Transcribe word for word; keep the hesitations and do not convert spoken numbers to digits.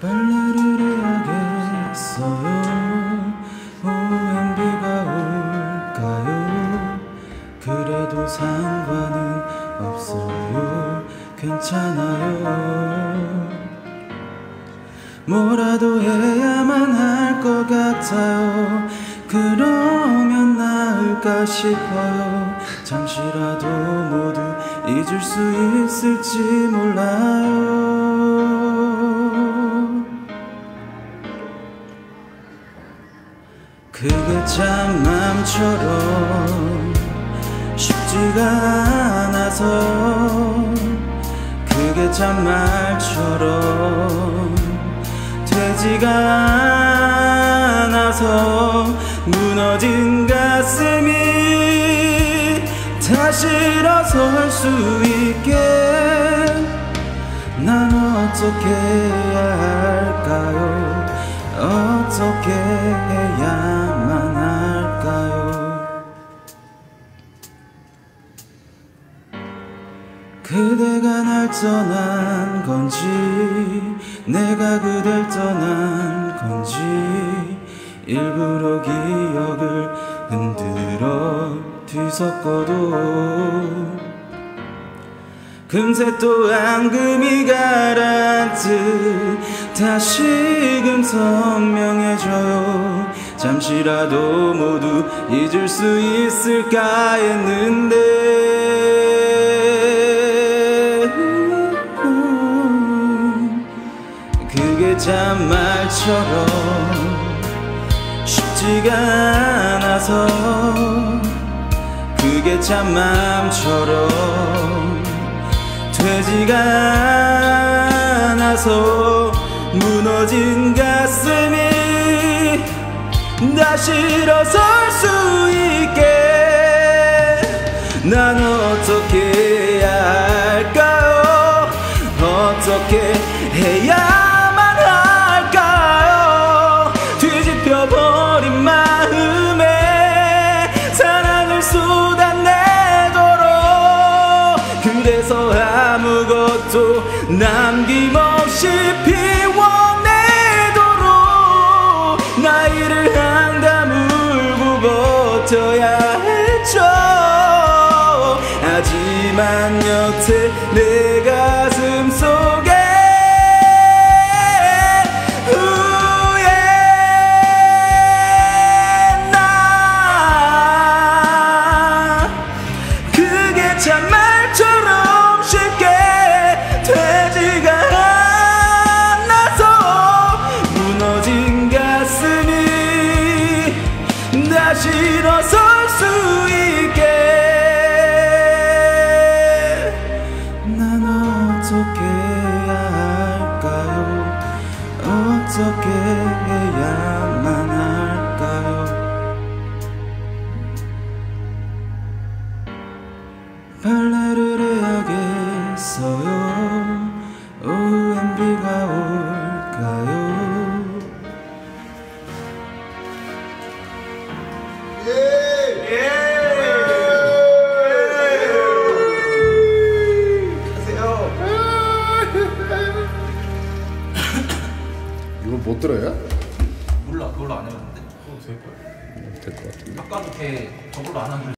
빨래를 해야겠어요. 오행 비가 올까요? 그래도 상관은 없어요. 괜찮아요. 뭐라도 해야만 할 것 같아요. 그러면 나을까 싶어요. 잠시라도 모두 잊을 수 있을지 몰라요. 그게 참 마음처럼 쉽지가 않아서, 그게 참 말처럼 되지가 않아서, 무너진 가슴이 다시 일어설 수 있게 난 어떻게 해야 할까요? 어떻게 해야만 할까요? 그대가 날 떠난 건지 내가 그댈 떠난 건지 일부러 기억을 흔들어 뒤섞어도 금세 또 앙금이 가라앉듯 다시금 선명해져요. 잠시라도 모두 잊을 수 있을까 했는데 그게 참 말처럼 쉽지가 않아서, 그게 참 마음처럼 되지가 않아서, 무너진 가슴이 다시 일어설 수 있게 난 어떻게 해야 할까요? 어떻게 해야 그래서 아무것도 남김없이 피워내도록 나이를 안 다물고 버텨야 했죠. 하지만 여태 내 가슴 속에 후회 나 그게 참 말처럼 쉽게 되지가 않아서, 무너진 가슴이 다시 일어설 수 있게 난 어떻게 해야 할까요? 어떻게 해야만 할까요? 빨래를 해야겠어요. 오후엔 비가 올까요? 예! 예! 예! 가세요. 이걸 못 들어요? 몰라, 그걸로 안 해봤는데. 그거 될걸? 될 것 같은데. 아까도 걔 저걸로 안 하길래.